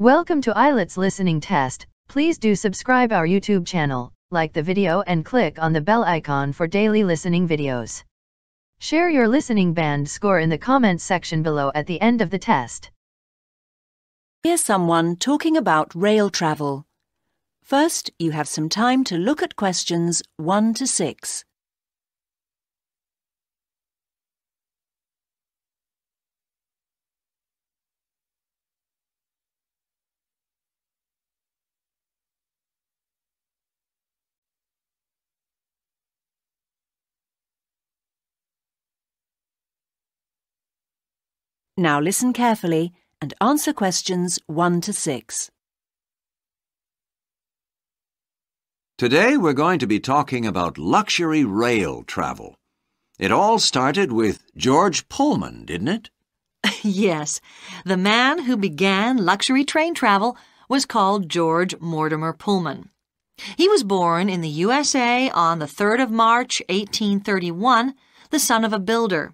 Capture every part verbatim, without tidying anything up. Welcome to IELTS Listening Test. Please do subscribe our YouTube channel, like the video and click on the bell icon for daily listening videos. Share your listening band score in the comments section below at the end of the test. Here's someone talking about rail travel. First, you have some time to look at questions one to six. Now listen carefully and answer questions one to six. Today we're going to be talking about luxury rail travel. It all started with George Pullman, didn't it? Yes. The man who began luxury train travel was called George Mortimer Pullman. He was born in the U S A on the third of March, eighteen thirty-one, the son of a builder.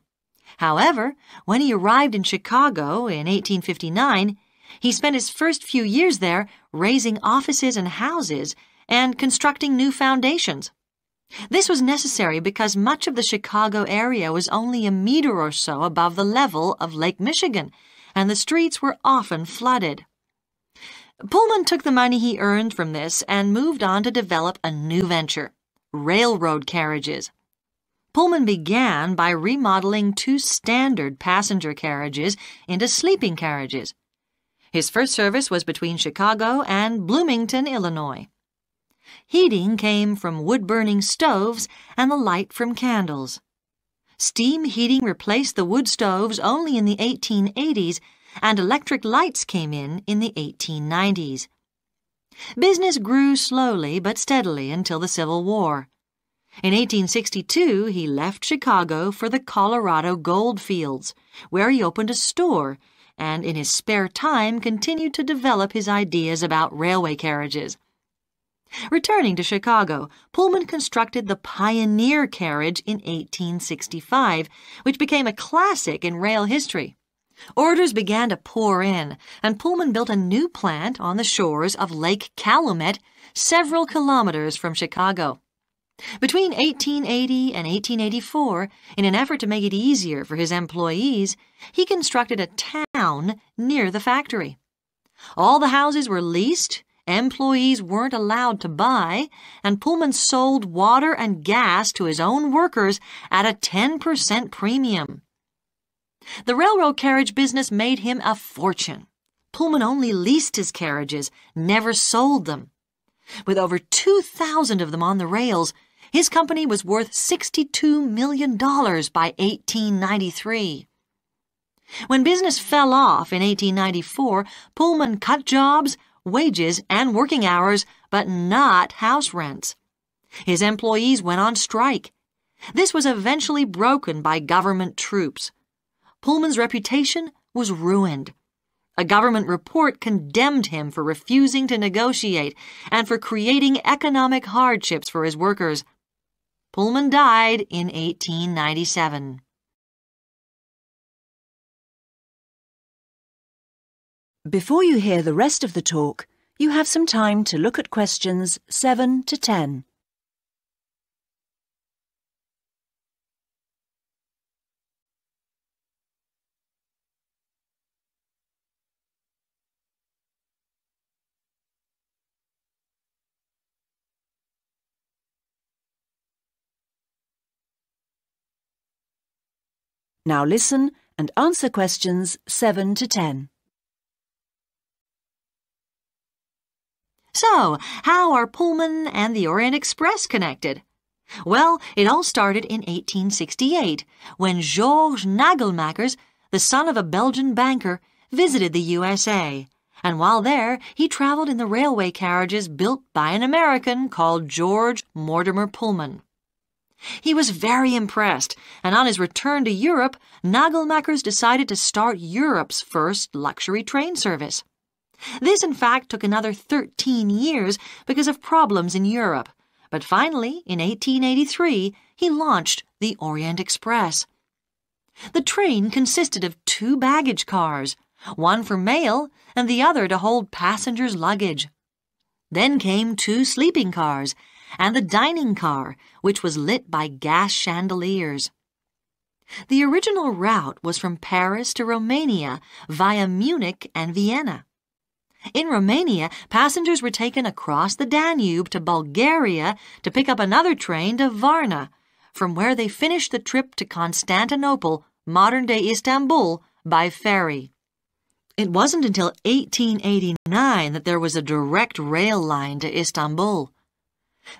However, when he arrived in Chicago in eighteen fifty-nine, he spent his first few years there raising offices and houses and constructing new foundations. This was necessary because much of the Chicago area was only a meter or so above the level of Lake Michigan, and the streets were often flooded. Pullman took the money he earned from this and moved on to develop a new venture, railroad carriages. Pullman began by remodeling two standard passenger carriages into sleeping carriages. His first service was between Chicago and Bloomington, Illinois. Heating came from wood-burning stoves and the light from candles. Steam heating replaced the wood stoves only in the eighteen eighties, and electric lights came in in the eighteen nineties. Business grew slowly but steadily until the Civil War. In eighteen sixty-two, he left Chicago for the Colorado gold fields, where he opened a store and in his spare time continued to develop his ideas about railway carriages. Returning to Chicago, Pullman constructed the Pioneer carriage in eighteen sixty-five, which became a classic in rail history. Orders began to pour in, and Pullman built a new plant on the shores of Lake Calumet, several kilometers from Chicago. Between eighteen eighty and eighteen eighty-four, in an effort to make it easier for his employees, he constructed a town near the factory. All the houses were leased, employees weren't allowed to buy, and Pullman sold water and gas to his own workers at a ten percent premium. The railroad carriage business made him a fortune. Pullman only leased his carriages, never sold them. With over two thousand of them on the rails, his company was worth sixty-two million dollars by eighteen ninety-three. When business fell off in eighteen ninety-four, Pullman cut jobs, wages, and working hours, but not house rents. His employees went on strike. This was eventually broken by government troops. Pullman's reputation was ruined. A government report condemned him for refusing to negotiate and for creating economic hardships for his workers. Pullman died in eighteen ninety-seven. Before you hear the rest of the talk, you have some time to look at questions seven to ten. Now listen and answer questions seven to ten. So, how are Pullman and the Orient Express connected? Well, it all started in eighteen sixty-eight, when Georges Nagelmackers, the son of a Belgian banker, visited the U S A, and while there, he traveled in the railway carriages built by an American called George Mortimer Pullman. He was very impressed, and on his return to Europe, Nagelmackers decided to start Europe's first luxury train service. This, in fact, took another thirteen years because of problems in Europe, but finally, in eighteen eighty-three, he launched the Orient Express. The train consisted of two baggage cars, one for mail and the other to hold passengers' luggage. Then came two sleeping cars and the dining car, which was lit by gas chandeliers. The original route was from Paris to Romania via Munich and Vienna. In Romania, passengers were taken across the Danube to Bulgaria to pick up another train to Varna, from where they finished the trip to Constantinople, modern-day Istanbul, by ferry. It wasn't until eighteen eighty-nine that there was a direct rail line to Istanbul.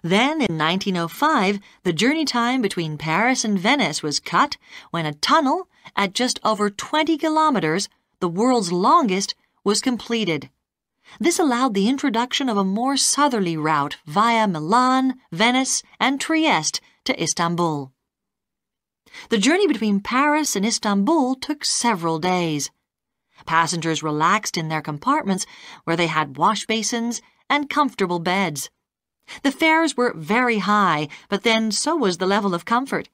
Then, in nineteen oh five, the journey time between Paris and Venice was cut when a tunnel, at just over twenty kilometers, the world's longest, was completed. This allowed the introduction of a more southerly route via Milan, Venice, and Trieste to Istanbul. The journey between Paris and Istanbul took several days. Passengers relaxed in their compartments, where they had wash basins and comfortable beds. The fares were very high, but then so was the level of comfort.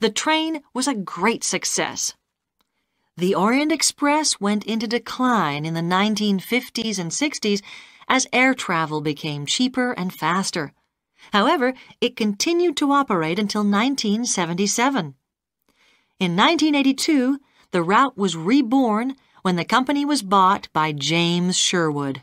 The train was a great success. The Orient Express went into decline in the nineteen fifties and sixties as air travel became cheaper and faster. However, it continued to operate until nineteen seventy-seven. In nineteen eighty-two, the route was reborn when the company was bought by James Sherwood.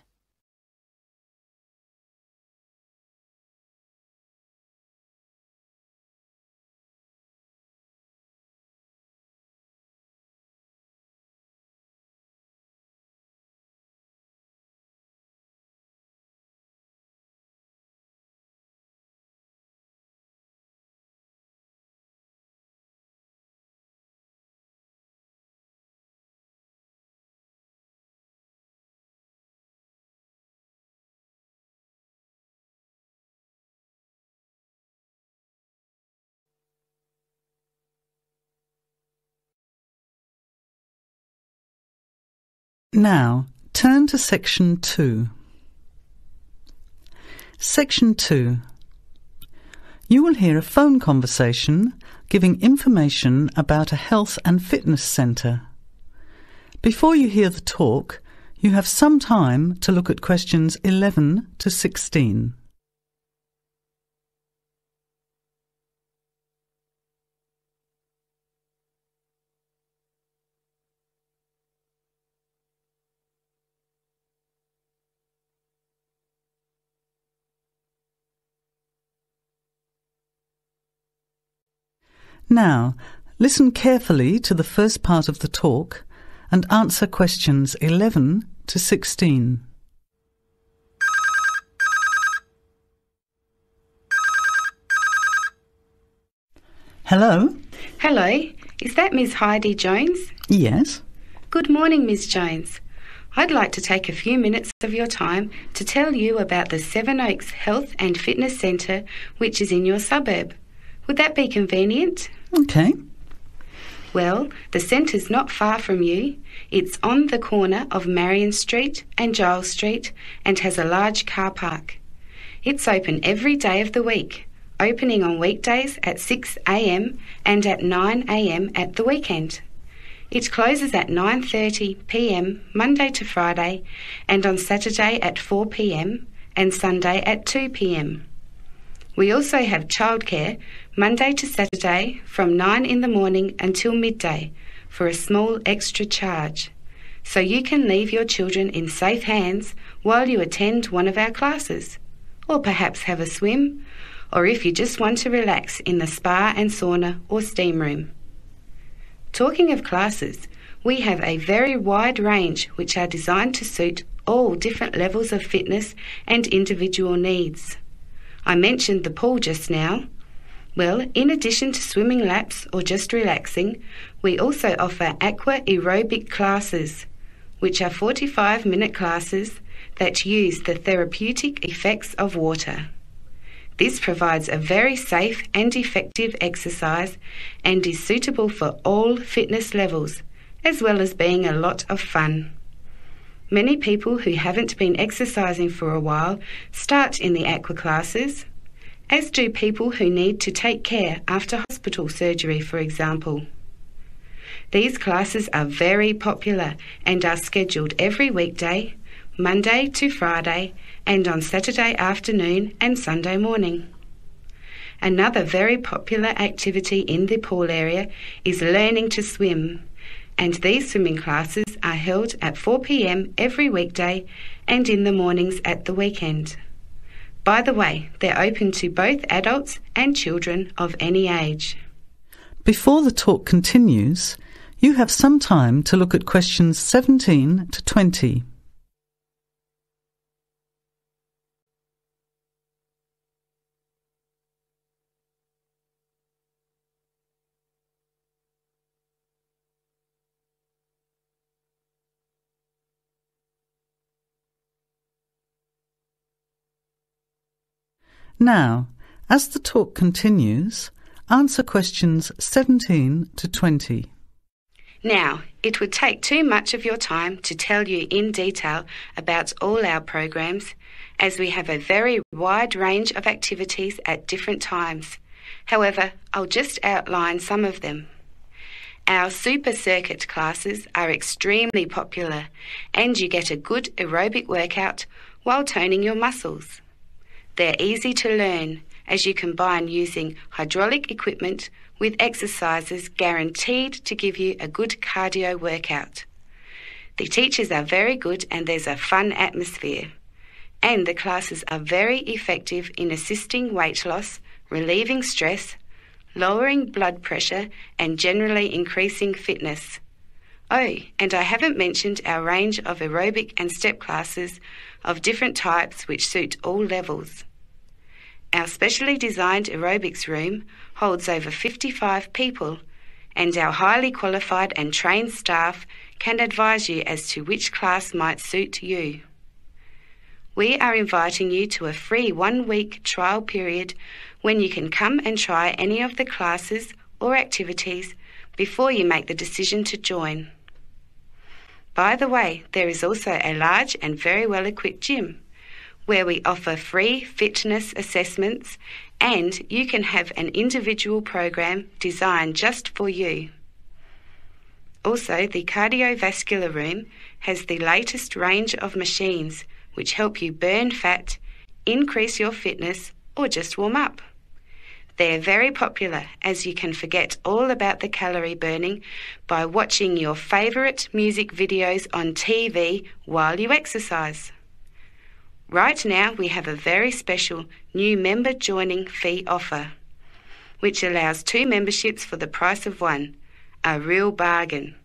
Now, turn to Section two. Section two. You will hear a phone conversation giving information about a health and fitness centre. Before you hear the talk, you have some time to look at questions eleven to sixteen. Now, listen carefully to the first part of the talk and answer questions eleven to sixteen. Hello? Hello. Is that Miss Heidi Jones? Yes. Good morning, Miss Jones. I'd like to take a few minutes of your time to tell you about the Seven Oaks Health and Fitness Centre, which is in your suburb. Would that be convenient? Okay. Well, the centre's not far from you. It's on the corner of Marion Street and Giles Street and has a large car park. It's open every day of the week, opening on weekdays at six a m and at nine a m at the weekend. It closes at nine thirty p m Monday to Friday and on Saturday at four p m and Sunday at two p m We also have childcare Monday to Saturday from nine in the morning until midday for a small extra charge, so you can leave your children in safe hands while you attend one of our classes, or perhaps have a swim, or if you just want to relax in the spa and sauna or steam room. Talking of classes, we have a very wide range which are designed to suit all different levels of fitness and individual needs. I mentioned the pool just now. Well, in addition to swimming laps or just relaxing, we also offer aqua aerobic classes, which are forty-five minute classes that use the therapeutic effects of water. This provides a very safe and effective exercise and is suitable for all fitness levels, as well as being a lot of fun. Many people who haven't been exercising for a while start in the aqua classes, as do people who need to take care after hospital surgery, for example. These classes are very popular and are scheduled every weekday, Monday to Friday, and on Saturday afternoon and Sunday morning. Another very popular activity in the pool area is learning to swim, and these swimming classes are held at four p m every weekday and in the mornings at the weekend. By the way, they're open to both adults and children of any age. Before the talk continues, you have some time to look at questions seventeen to twenty. Now, as the talk continues, answer questions seventeen to twenty. Now, it would take too much of your time to tell you in detail about all our programs, as we have a very wide range of activities at different times. However, I'll just outline some of them. Our super circuit classes are extremely popular, and you get a good aerobic workout while toning your muscles. They're easy to learn, as you combine using hydraulic equipment with exercises guaranteed to give you a good cardio workout. The teachers are very good and there's a fun atmosphere. And the classes are very effective in assisting weight loss, relieving stress, lowering blood pressure and generally increasing fitness. Oh, and I haven't mentioned our range of aerobic and step classes of different types which suit all levels. Our specially designed aerobics room holds over fifty-five people, and our highly qualified and trained staff can advise you as to which class might suit you. We are inviting you to a free one-week trial period when you can come and try any of the classes or activities before you make the decision to join. By the way, there is also a large and very well-equipped gym, where we offer free fitness assessments and you can have an individual program designed just for you. Also, the cardiovascular room has the latest range of machines which help you burn fat, increase your fitness, or just warm up. They're very popular as you can forget all about the calorie burning by watching your favourite music videos on T V while you exercise. Right now we have a very special new member joining fee offer, which allows two memberships for the price of one, a real bargain.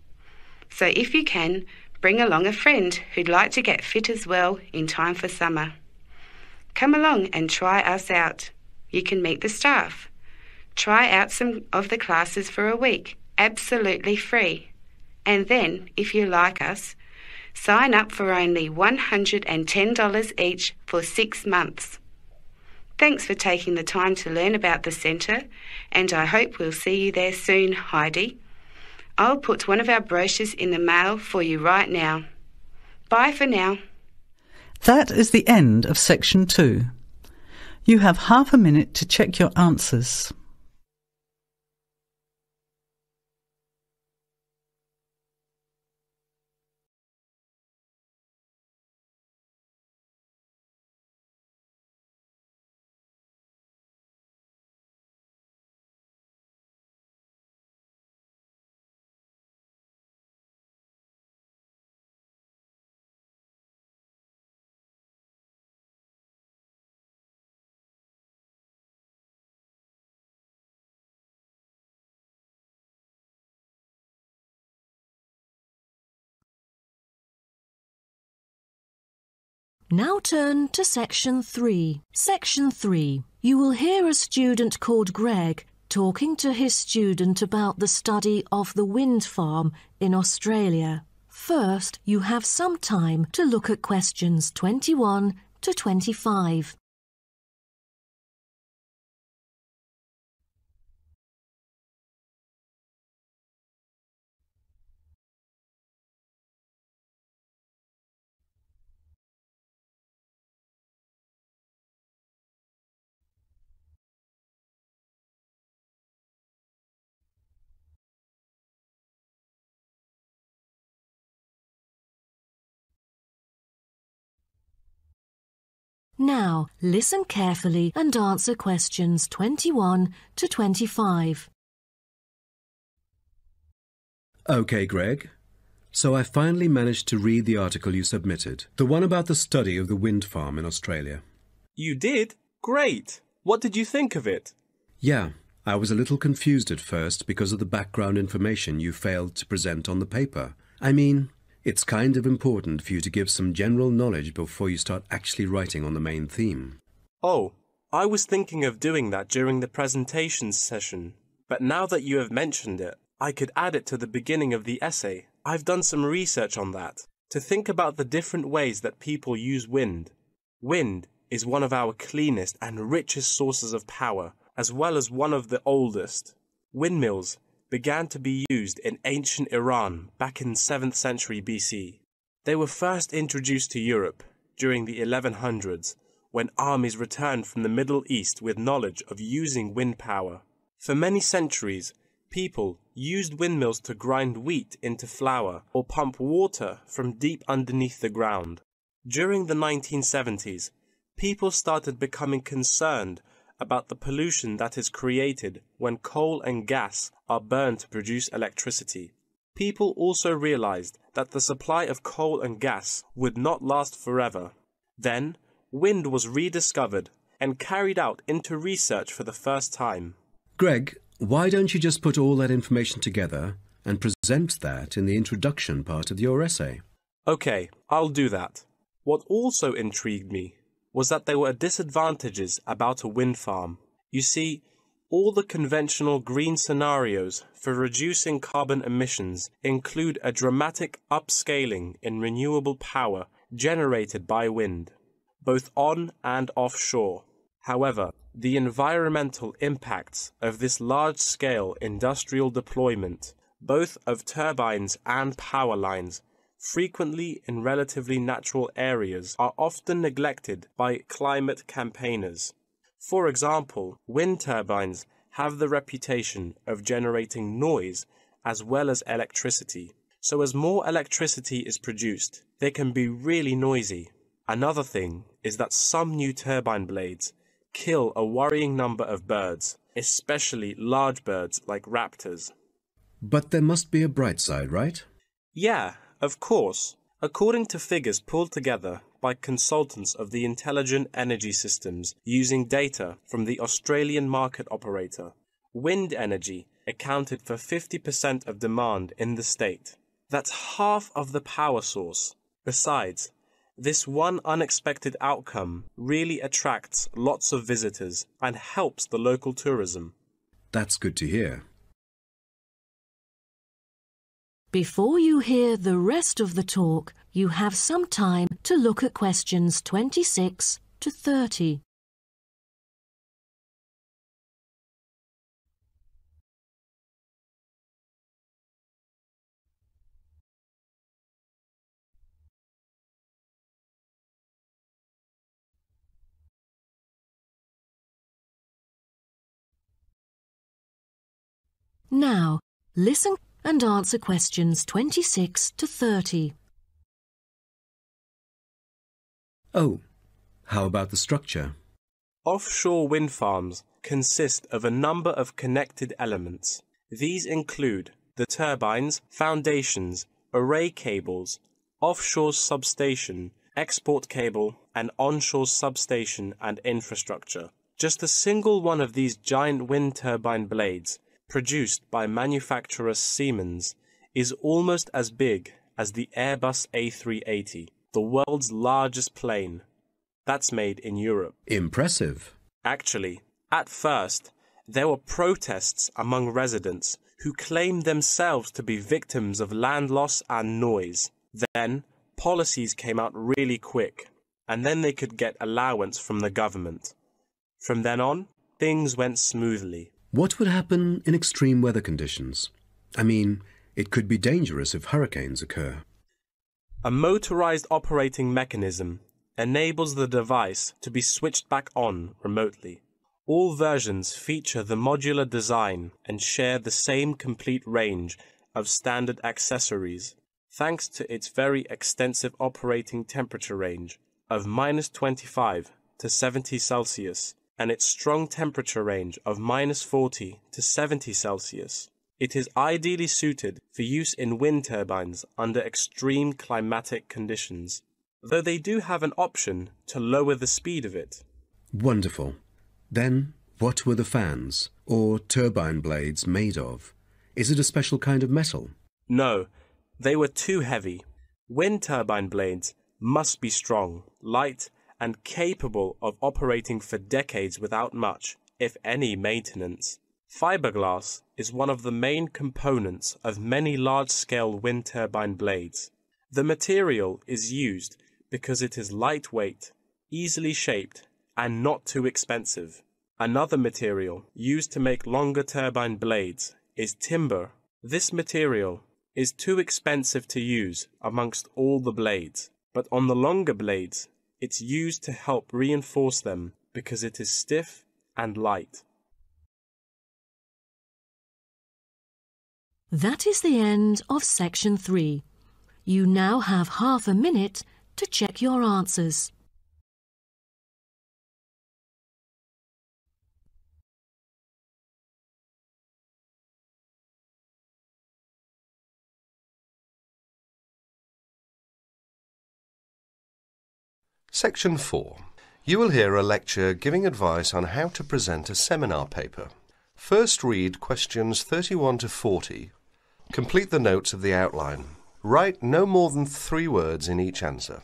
So if you can, bring along a friend who'd like to get fit as well in time for summer. Come along and try us out. You can meet the staff. Try out some of the classes for a week, absolutely free. And then, if you like us, sign up for only one hundred and ten dollars each for six months. Thanks for taking the time to learn about the centre, and I hope we'll see you there soon, Heidi. I'll put one of our brochures in the mail for you right now. Bye for now. That is the end of section two. You have half a minute to check your answers. Now turn to section three. Section three. You will hear a student called Greg talking to his student about the study of the wind farm in Australia. First, you have some time to look at questions twenty-one to twenty-five. Now, listen carefully and answer questions twenty-one to twenty-five. OK, Greg. So I finally managed to read the article you submitted, the one about the study of the wind farm in Australia. You did? Great! What did you think of it? Yeah, I was a little confused at first because of the background information you failed to present on the paper. I mean, it's kind of important for you to give some general knowledge before you start actually writing on the main theme. Oh, I was thinking of doing that during the presentation session, but now that you have mentioned it, I could add it to the beginning of the essay. I've done some research on that, to think about the different ways that people use wind. Wind is one of our cleanest and richest sources of power, as well as one of the oldest. Windmills began to be used in ancient Iran back in seventh century B C. They were first introduced to Europe during the eleven hundreds, when armies returned from the Middle East with knowledge of using wind power. For many centuries, people used windmills to grind wheat into flour or pump water from deep underneath the ground. During the nineteen seventies, people started becoming concerned about the pollution that is created when coal and gas are burned to produce electricity. People also realized that the supply of coal and gas would not last forever. Then, wind was rediscovered and carried out into research for the first time. Greg, why don't you just put all that information together and present that in the introduction part of your essay? Okay, I'll do that. What also intrigued me was that there were disadvantages about a wind farm. You see, all the conventional green scenarios for reducing carbon emissions include a dramatic upscaling in renewable power generated by wind, both on and offshore. However, the environmental impacts of this large-scale industrial deployment, both of turbines and power lines, frequently in relatively natural areas, are often neglected by climate campaigners. For example, wind turbines have the reputation of generating noise as well as electricity. So as more electricity is produced, they can be really noisy. Another thing is that some new turbine blades kill a worrying number of birds, especially large birds like raptors. But there must be a bright side, right? Yeah, of course. According to figures pulled together by consultants of the Intelligent Energy Systems using data from the Australian market operator, wind energy accounted for fifty percent of demand in the state. That's half of the power source. Besides, this one unexpected outcome really attracts lots of visitors and helps the local tourism. That's good to hear. Before you hear the rest of the talk, you have some time to look at questions twenty-six to thirty. Now, listen and answer questions twenty-six to thirty. Oh, how about the structure? Offshore wind farms consist of a number of connected elements. These include the turbines, foundations, array cables, offshore substation, export cable, and onshore substation and infrastructure. Just a single one of these giant wind turbine blades, produced by manufacturer Siemens, is almost as big as the Airbus A three eighty, the world's largest plane. That's made in Europe. Impressive. Actually, at first, there were protests among residents who claimed themselves to be victims of land loss and noise. Then, policies came out really quick, and then they could get allowance from the government. From then on, things went smoothly. What would happen in extreme weather conditions? I mean, it could be dangerous if hurricanes occur. A motorized operating mechanism enables the device to be switched back on remotely. All versions feature the modular design and share the same complete range of standard accessories, thanks to its very extensive operating temperature range of minus twenty-five to seventy Celsius and its strong temperature range of minus forty to seventy Celsius. It is ideally suited for use in wind turbines under extreme climatic conditions, though they do have an option to lower the speed of it. Wonderful. Then, what were the fans, or turbine blades, made of? Is it a special kind of metal? No, they were too heavy. Wind turbine blades must be strong, light, and capable of operating for decades without much, if any, maintenance. Fiberglass is one of the main components of many large-scale wind turbine blades. The material is used because it is lightweight, easily shaped, and not too expensive. Another material used to make longer turbine blades is timber. This material is too expensive to use amongst all the blades, but on the longer blades, it's used to help reinforce them because it is stiff and light. That is the end of section three. You now have half a minute to check your answers. Section four. You will hear a lecture giving advice on how to present a seminar paper. First read questions thirty-one to forty. Complete the notes of the outline. Write no more than three words in each answer.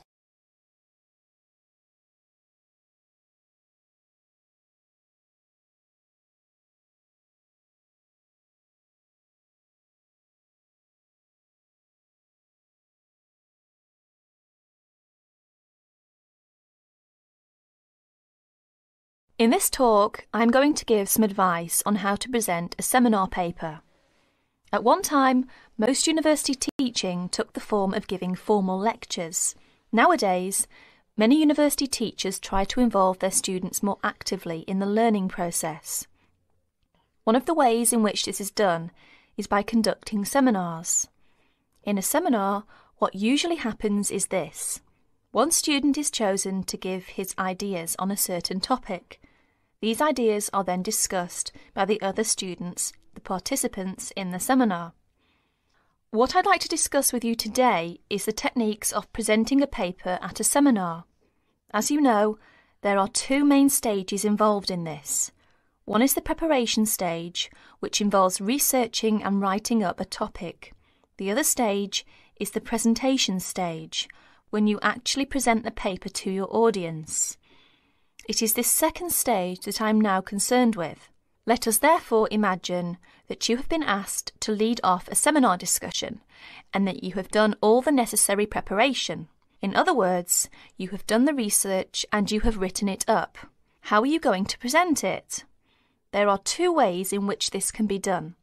In this talk, I'm going to give some advice on how to present a seminar paper. At one time, most university teaching took the form of giving formal lectures. Nowadays, many university teachers try to involve their students more actively in the learning process. One of the ways in which this is done is by conducting seminars. In a seminar, what usually happens is this. One student is chosen to give his ideas on a certain topic. These ideas are then discussed by the other students, the participants in the seminar. What I'd like to discuss with you today is the techniques of presenting a paper at a seminar. As you know, there are two main stages involved in this. One is the preparation stage, which involves researching and writing up a topic. The other stage is the presentation stage, when you actually present the paper to your audience. It is this second stage that I'm now concerned with. Let us therefore imagine that you have been asked to lead off a seminar discussion and that you have done all the necessary preparation. In other words, you have done the research and you have written it up. How are you going to present it? There are two ways in which this can be done.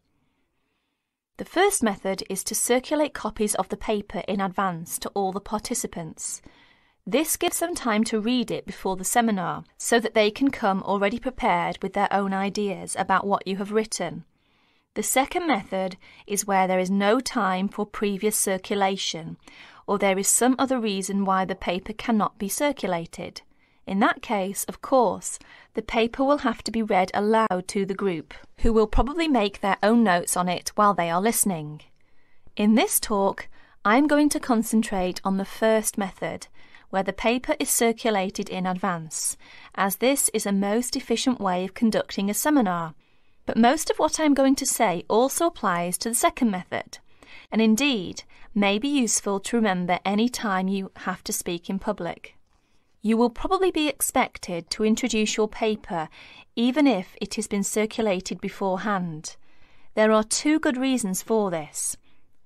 The first method is to circulate copies of the paper in advance to all the participants. This gives them time to read it before the seminar, so that they can come already prepared with their own ideas about what you have written. The second method is where there is no time for previous circulation, or there is some other reason why the paper cannot be circulated. In that case, of course, the paper will have to be read aloud to the group, who will probably make their own notes on it while they are listening. In this talk, I am going to concentrate on the first method, where the paper is circulated in advance, as this is a most efficient way of conducting a seminar. But most of what I'm going to say also applies to the second method, and indeed may be useful to remember any time you have to speak in public. You will probably be expected to introduce your paper, even if it has been circulated beforehand. There are two good reasons for this.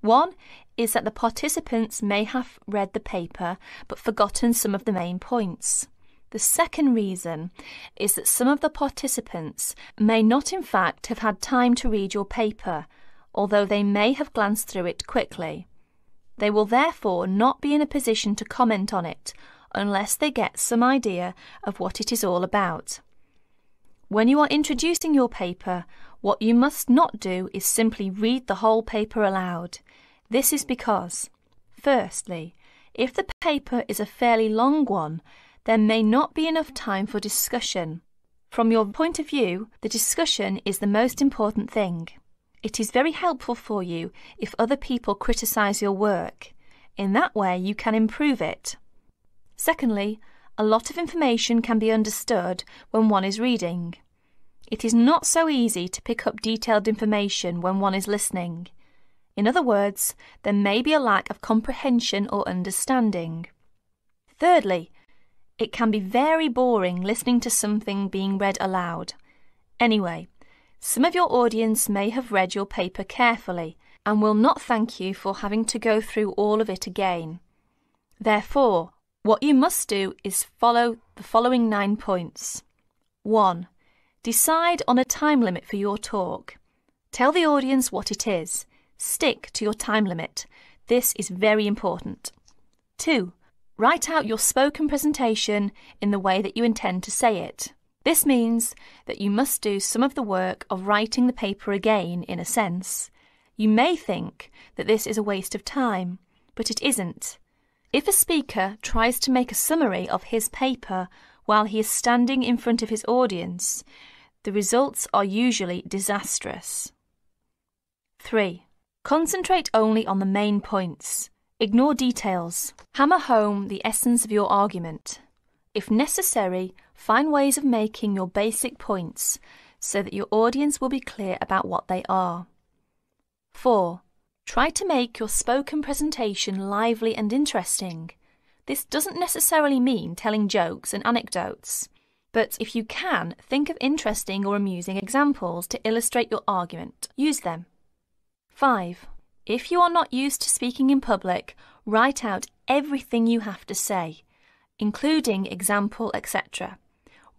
One is that the participants may have read the paper but forgotten some of the main points. The second reason is that some of the participants may not in fact have had time to read your paper, although they may have glanced through it quickly. They will therefore not be in a position to comment on it unless they get some idea of what it is all about. When you are introducing your paper, what you must not do is simply read the whole paper aloud. This is because, firstly, if the paper is a fairly long one, there may not be enough time for discussion. From your point of view, the discussion is the most important thing. It is very helpful for you if other people criticise your work. In that way, you can improve it. Secondly, a lot of information can be understood when one is reading. It is not so easy to pick up detailed information when one is listening. In other words, there may be a lack of comprehension or understanding. Thirdly, it can be very boring listening to something being read aloud. Anyway, some of your audience may have read your paper carefully and will not thank you for having to go through all of it again. Therefore, what you must do is follow the following nine points. one. Decide on a time limit for your talk. Tell the audience what it is. Stick to your time limit. This is very important. two. Write out your spoken presentation in the way that you intend to say it. This means that you must do some of the work of writing the paper again, in a sense. You may think that this is a waste of time, but it isn't. If a speaker tries to make a summary of his paper while he is standing in front of his audience, the results are usually disastrous. three. Concentrate only on the main points. Ignore details. Hammer home the essence of your argument. If necessary, find ways of making your basic points so that your audience will be clear about what they are. four. Try to make your spoken presentation lively and interesting. This doesn't necessarily mean telling jokes and anecdotes, but if you can, think of interesting or amusing examples to illustrate your argument. Use them. five. If you are not used to speaking in public, write out everything you have to say, including example, et cetera.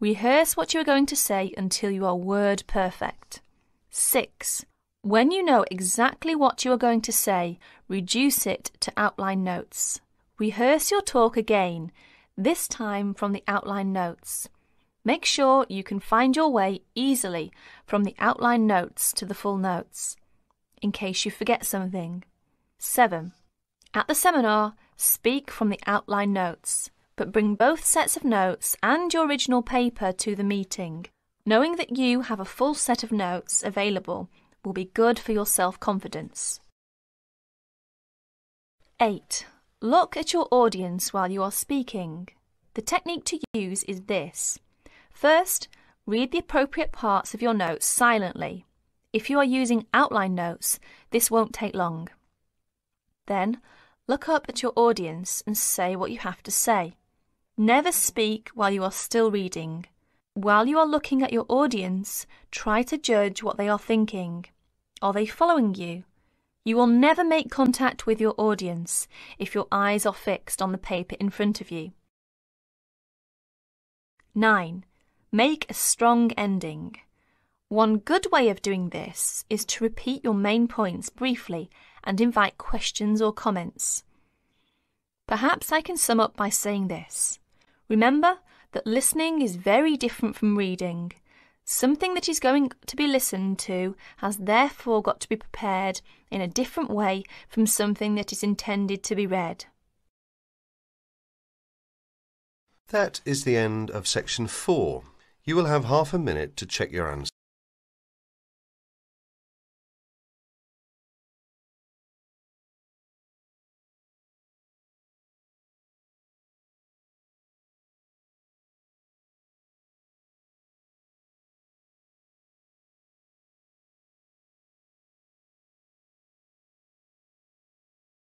Rehearse what you are going to say until you are word perfect. six. When you know exactly what you are going to say, reduce it to outline notes. Rehearse your talk again, this time from the outline notes. Make sure you can find your way easily from the outline notes to the full notes, in case you forget something. seven. At the seminar, speak from the outline notes, but bring both sets of notes and your original paper to the meeting. Knowing that you have a full set of notes available will be good for your self-confidence. eight. Look at your audience while you are speaking. The technique to use is this. First, read the appropriate parts of your notes silently. If you are using outline notes, this won't take long. Then, look up at your audience and say what you have to say. Never speak while you are still reading. While you are looking at your audience, try to judge what they are thinking. Are they following you? You will never make contact with your audience if your eyes are fixed on the paper in front of you. nine. Make a strong ending. One good way of doing this is to repeat your main points briefly and invite questions or comments. Perhaps I can sum up by saying this. Remember that listening is very different from reading. Something that is going to be listened to has therefore got to be prepared in a different way from something that is intended to be read. That is the end of section four. You will have half a minute to check your answers.